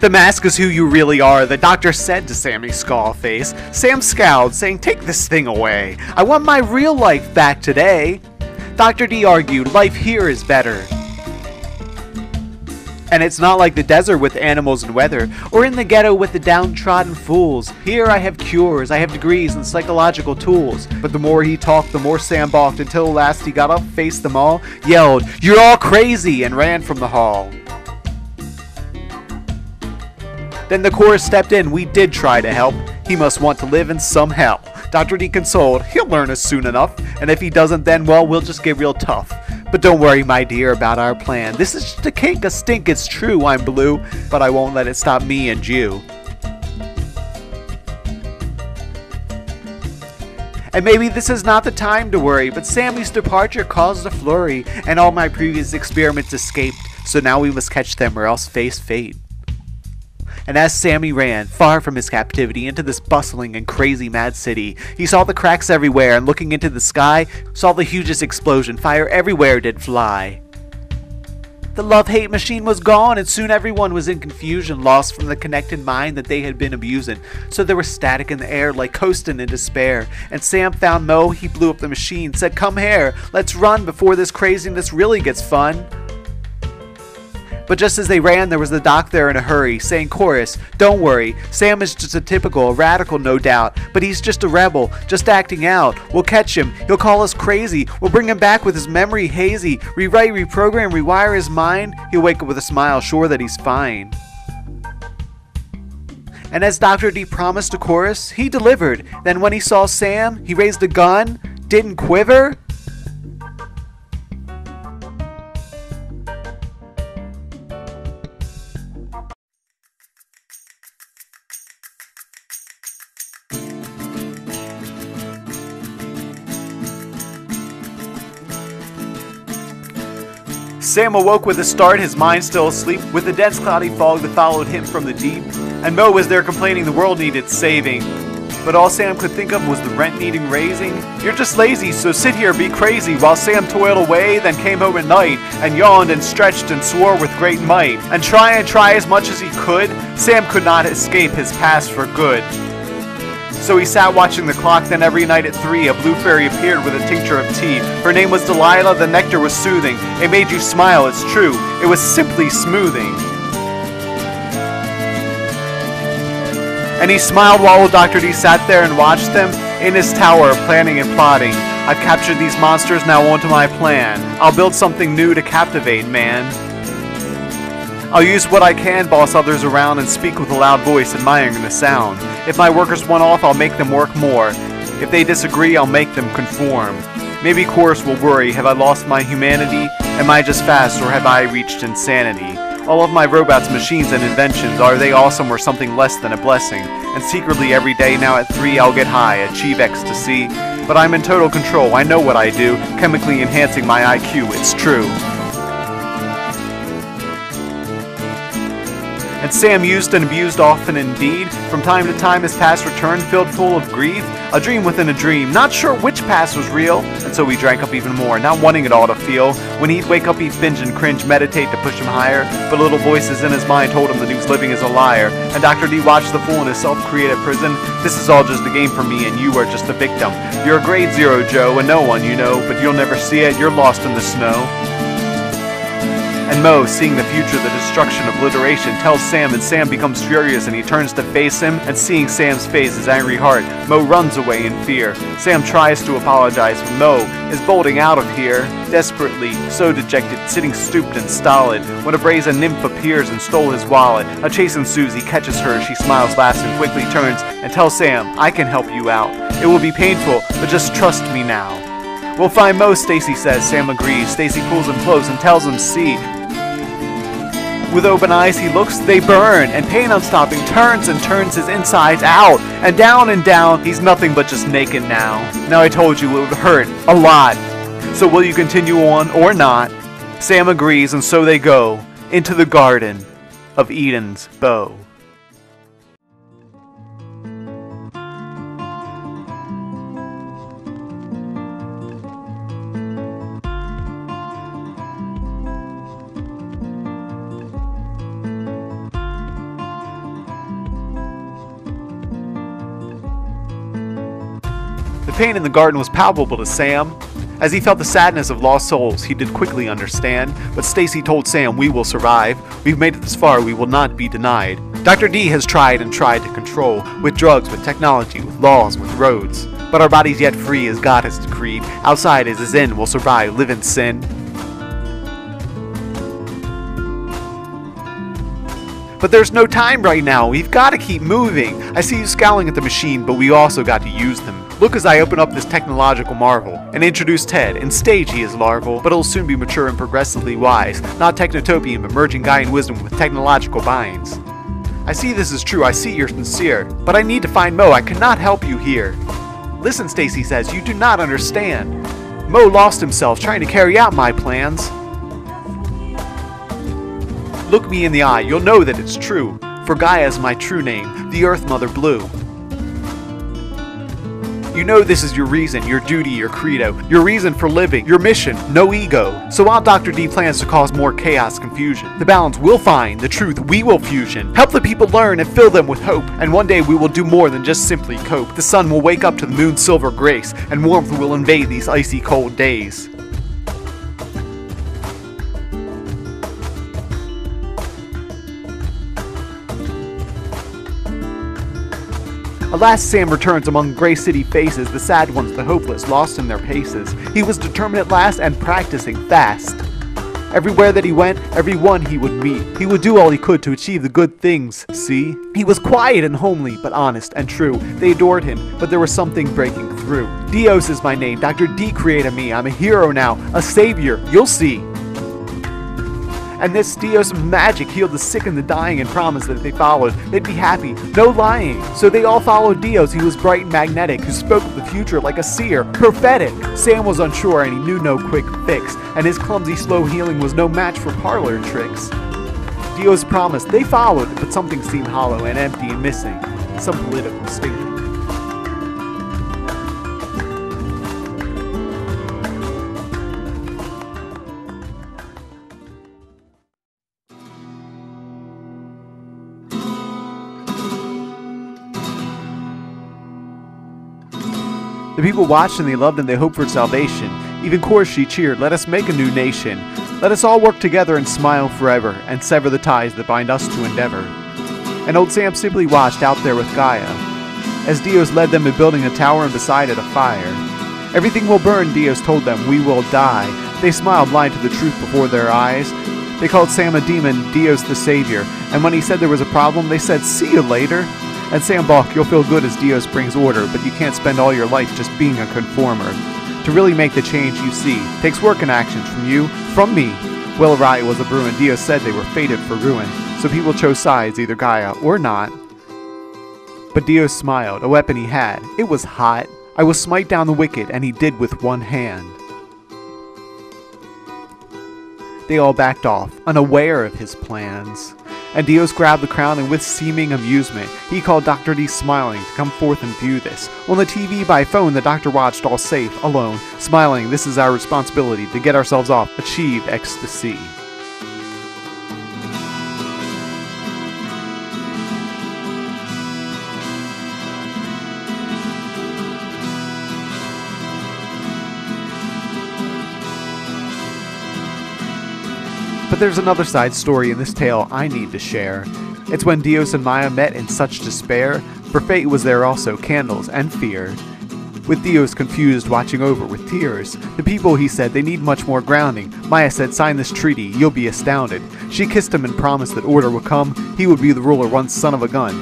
The mask is who you really are, the doctor said to Sammy Skullface. Sam scowled, saying, "Take this thing away. I want my real life back today." Dr. D argued, "Life here is better. And it's not like the desert with animals and weather, or in the ghetto with the downtrodden fools. Here I have cures, I have degrees and psychological tools." But the more he talked, the more Sam balked, until at last he got up, faced them all, yelled, "You're all crazy," and ran from the hall. Then the chorus stepped in, "We did try to help. He must want to live in some hell." Dr. D consoled, "He'll learn us soon enough, and if he doesn't then, well, we'll just get real tough. But don't worry, my dear, about our plan. This is just a cake, a stink, it's true, I'm blue, but I won't let it stop me and you." And maybe this is not the time to worry, but Sammy's departure caused a flurry, and all my previous experiments escaped, so now we must catch them or else face fate. And as Sammy ran, far from his captivity, into this bustling and crazy mad city, he saw the cracks everywhere, and looking into the sky, saw the hugest explosion, fire everywhere did fly. The love-hate machine was gone, and soon everyone was in confusion, lost from the connected mind that they had been abusing. So there was static in the air, like coasting in despair. And Sam found Mo, he blew up the machine, said, "Come here, let's run before this craziness really gets fun." But just as they ran, there was the doc there in a hurry, saying, "Chorus, don't worry. Sam is just a typical, a radical, no doubt. But he's just a rebel, just acting out. We'll catch him. He'll call us crazy. We'll bring him back with his memory hazy. Rewrite, reprogram, rewire his mind. He'll wake up with a smile, sure that he's fine." And as Dr. D promised to Chorus, he delivered. Then when he saw Sam, he raised a gun, didn't quiver. Sam awoke with a start, his mind still asleep, with the dense cloudy fog that followed him from the deep. And Mo was there complaining the world needed saving, but all Sam could think of was the rent needing raising. "You're just lazy, so sit here, be crazy," while Sam toiled away, then came home at night, and yawned and stretched and swore with great might. And try as much as he could, Sam could not escape his past for good. So he sat watching the clock, then every night at 3, a blue fairy appeared with a tincture of tea. Her name was Delilah, the nectar was soothing. It made you smile, it's true. It was simply smoothing. And he smiled while old Dr. D sat there and watched them, in his tower, planning and plotting. "I've captured these monsters, now onto my plan. I'll build something new to captivate, man. I'll use what I can, boss others around, and speak with a loud voice, admiring the sound. If my workers want off, I'll make them work more. If they disagree, I'll make them conform. Maybe Chorus will worry, have I lost my humanity? Am I just fast, or have I reached insanity? All of my robots, machines, and inventions, are they awesome or something less than a blessing? And secretly every day, now at 3, I'll get high, achieve ecstasy. But I'm in total control, I know what I do, chemically enhancing my IQ, it's true." And Sam used and abused often indeed. From time to time his past returned, filled full of grief. A dream within a dream, not sure which past was real. And so he drank up even more, not wanting it all to feel. When he'd wake up, he'd binge and cringe, meditate to push him higher. But little voices in his mind told him that he was living as a liar. And Dr. D watched the fool in his self-created prison. "This is all just a game for me, and you are just a victim. You're a grade 0, Joe, and no one, you know. But you'll never see it, you're lost in the snow." And Mo, seeing the future, the destruction, obliteration, tells Sam, and Sam becomes furious and he turns to face him, and seeing Sam's face, his angry heart, Mo runs away in fear. Sam tries to apologize, but Mo is bolting out of here, desperately, so dejected, sitting stooped and stolid, when a brazen nymph appears and stole his wallet. A chase ensues, he catches her, she smiles, laughs, and quickly turns, and tells Sam, "I can help you out. It will be painful, but just trust me now." "We'll find Mo," Stacy says, Sam agrees. Stacy pulls him close and tells him, "See." With open eyes he looks, they burn, and pain unstopping turns and turns his insides out, and down, he's nothing but just naked now. "Now I told you it would hurt, a lot, so will you continue on or not?" Sam agrees, and so they go, into the garden of Eden's bow. pain in the garden was palpable to Sam. As he felt the sadness of lost souls, he did quickly understand, but Stacy told Sam, "We will survive. We've made it this far. We will not be denied." Dr. D has tried and tried to control, with drugs, with technology, with laws, with roads. But our body's yet free as God has decreed. Outside is his end. We'll survive, live in sin. But there's no time right now. We've got to keep moving. I see you scowling at the machine, but we also got to use them. Look as I open up this technological marvel and introduce Ted. In stage he is larval, but he'll soon be mature and progressively wise. Not technotopian, but merging Gaian wisdom with technological binds. I see this is true. I see you're sincere. But I need to find Mo. I cannot help you here. Listen, Stacy says, you do not understand. Mo lost himself trying to carry out my plans. Look me in the eye, you'll know that it's true, for Gaia is my true name, the Earth Mother Blue. You know this is your reason, your duty, your credo, your reason for living, your mission, no ego. So while Dr. D plans to cause more chaos, confusion, the balance we'll find, the truth we will fusion. Help the people learn and fill them with hope, and one day we will do more than just simply cope. The sun will wake up to the moon's silver grace, and warmth will invade these icy cold days. Alas, Sam returns among gray city faces, the sad ones, the hopeless, lost in their paces. He was determined at last and practicing fast. Everywhere that he went, everyone he would meet. He would do all he could to achieve the good things, see? He was quiet and homely, but honest and true. They adored him, but there was something breaking through. Dios is my name, Dr. D created me. I'm a hero now, a savior, you'll see. And this Dios magic healed the sick and the dying and promised that if they followed, they'd be happy, no lying. So they all followed Dios, who was bright and magnetic, who spoke of the future like a seer, prophetic. Sam was unsure and he knew no quick fix, and his clumsy slow healing was no match for parlor tricks. Dios promised, they followed, but something seemed hollow and empty and missing, some political statement. The people watched and they loved and they hoped for salvation. Even Korshi cheered, let us make a new nation. Let us all work together and smile forever and sever the ties that bind us to endeavor. And old Sam simply watched out there with Gaia, as Dios led them in building a tower and beside it a fire. Everything will burn, Dios told them, we will die. They smiled, blind to the truth before their eyes. They called Sam a demon, Dios the savior. And when he said there was a problem, they said, see you later. And Sam balked, you'll feel good as Dios brings order, but you can't spend all your life just being a conformer. To really make the change you see, takes work and actions from you, from me. Well, Raya was a brew and Dios said they were fated for ruin, so people chose sides, either Gaia or not. But Dios smiled, a weapon he had. It was hot. I will smite down the wicked, and he did with one hand. They all backed off, unaware of his plans. And Dios grabbed the crown and with seeming amusement, he called Dr. D smiling to come forth and view this. On the TV by phone, the doctor watched all safe, alone, smiling, this is our responsibility to get ourselves off, achieve ecstasy. But there's another side story in this tale I need to share. It's when Dios and Maya met in such despair, for fate was there also, candles and fear. With Dios confused, watching over with tears. The people, he said, they need much more grounding. Maya said, sign this treaty, you'll be astounded. She kissed him and promised that order would come, he would be the ruler, one son of a gun.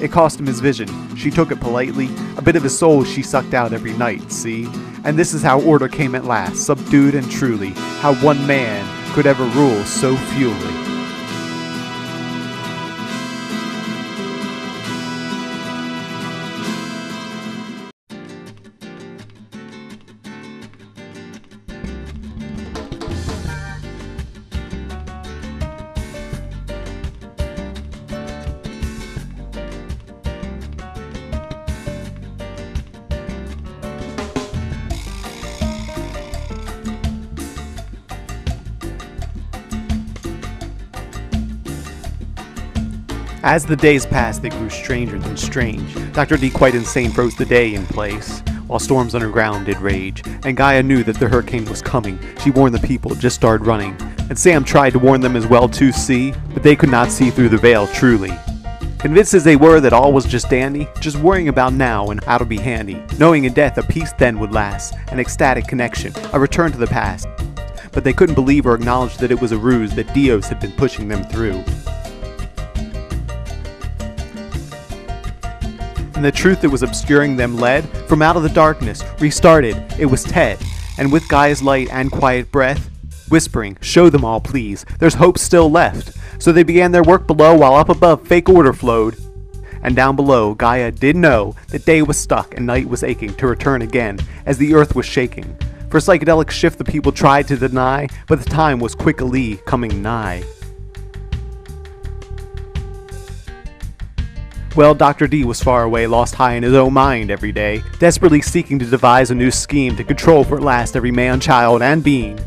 It cost him his vision. She took it politely. A bit of his soul she sucked out every night, see? And this is how order came at last, subdued and truly, how one man could ever rule so fuelly. As the days passed, they grew stranger than strange. Dr. D, quite insane, froze the day in place. While storms underground did rage, and Gaia knew that the hurricane was coming, she warned the people, just started running. And Sam tried to warn them as well too, but they could not see through the veil truly. Convinced as they were that all was just dandy, just worrying about now and how to be handy, knowing in death a peace then would last, an ecstatic connection, a return to the past. But they couldn't believe or acknowledge that it was a ruse that Dios had been pushing them through. And the truth that was obscuring them led, from out of the darkness, restarted, it was Ted, and with Gaia's light and quiet breath, whispering, "Show them all, please, there's hope still left." So they began their work below while up above fake order flowed. And down below, Gaia did know that day was stuck and night was aching to return again as the earth was shaking. For psychedelic shift the people tried to deny, but the time was quickly coming nigh. Well, Dr. D was far away, lost high in his own mind every day, desperately seeking to devise a new scheme to control for at last every man, child, and being.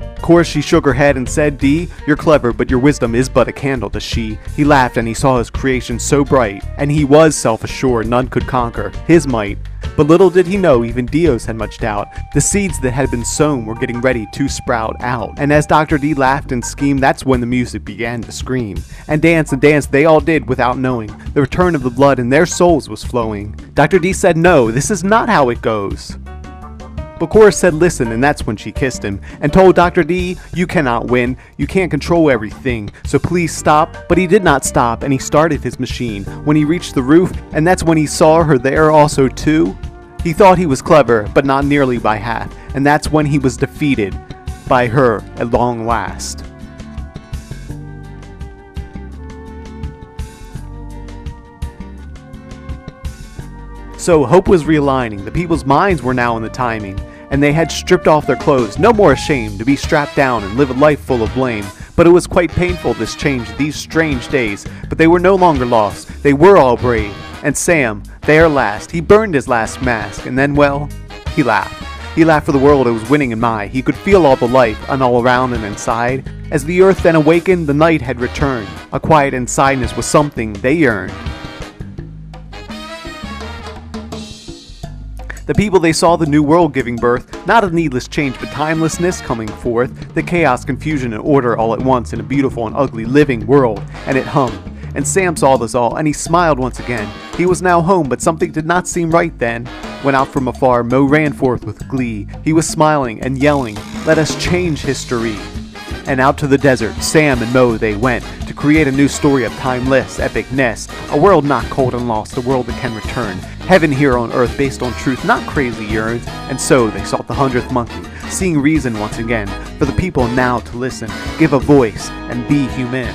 Of course, she shook her head and said, "D, you're clever, but your wisdom is but a candle to she." He laughed and he saw his creation so bright, and he was self-assured none could conquer his might. But little did he know, even Dios had much doubt. The seeds that had been sown were getting ready to sprout out. And as Dr. D laughed and schemed, that's when the music began to scream. And dance they all did without knowing. The return of the blood in their souls was flowing. Dr. D said, "No, this is not how it goes." But Cora said listen, and that's when she kissed him and told Dr. D, "You cannot win, you can't control everything, so please stop." But he did not stop, and he started his machine when he reached the roof, and that's when he saw her there also too. He thought he was clever, but not nearly by half, and that's when he was defeated by her at long last. So hope was realigning, the people's minds were now in the timing, and they had stripped off their clothes, no more ashamed to be strapped down and live a life full of blame. But it was quite painful, this change, these strange days, but they were no longer lost, they were all brave. And Sam, there last, he burned his last mask, and then, well, he laughed. He laughed for the world it was winning in my, he could feel all the life and all around and inside. As the earth then awakened, the night had returned, a quiet and sadness was something they earned. The people, they saw the new world giving birth, not a needless change but timelessness coming forth, the chaos, confusion, and order all at once in a beautiful and ugly living world, and it hummed. And Sam saw this all, and he smiled once again. He was now home, but something did not seem right then. When out from afar, Mo ran forth with glee. He was smiling and yelling, "Let us change history." And out to the desert, Sam and Mo they went, to create a new story of timeless epicness, a world not cold and lost, a world that can return. Heaven here on earth based on truth, not crazy yearns. And so they sought the 100th monkey, seeing reason once again, for the people now to listen, give a voice, and be human.